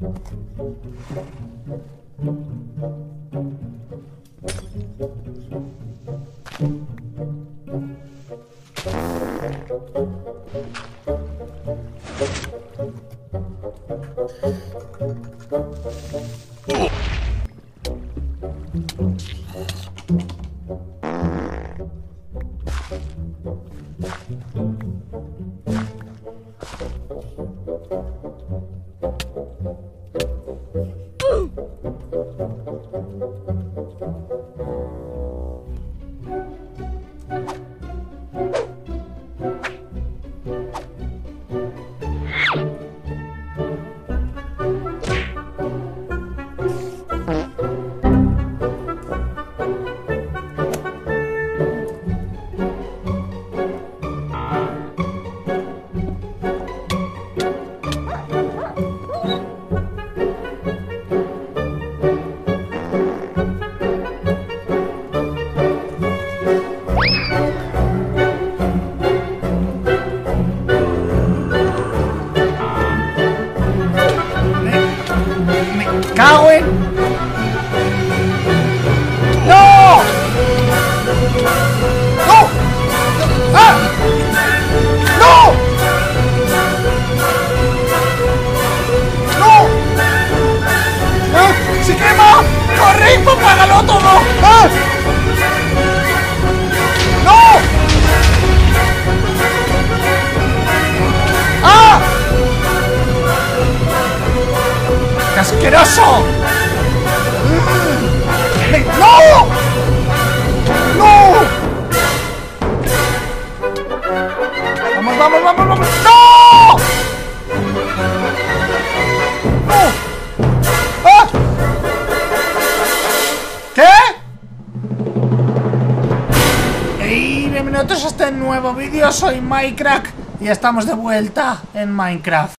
Bienvenidos a este nuevo vídeo, soy Minecraft y estamos de vuelta en Minecraft.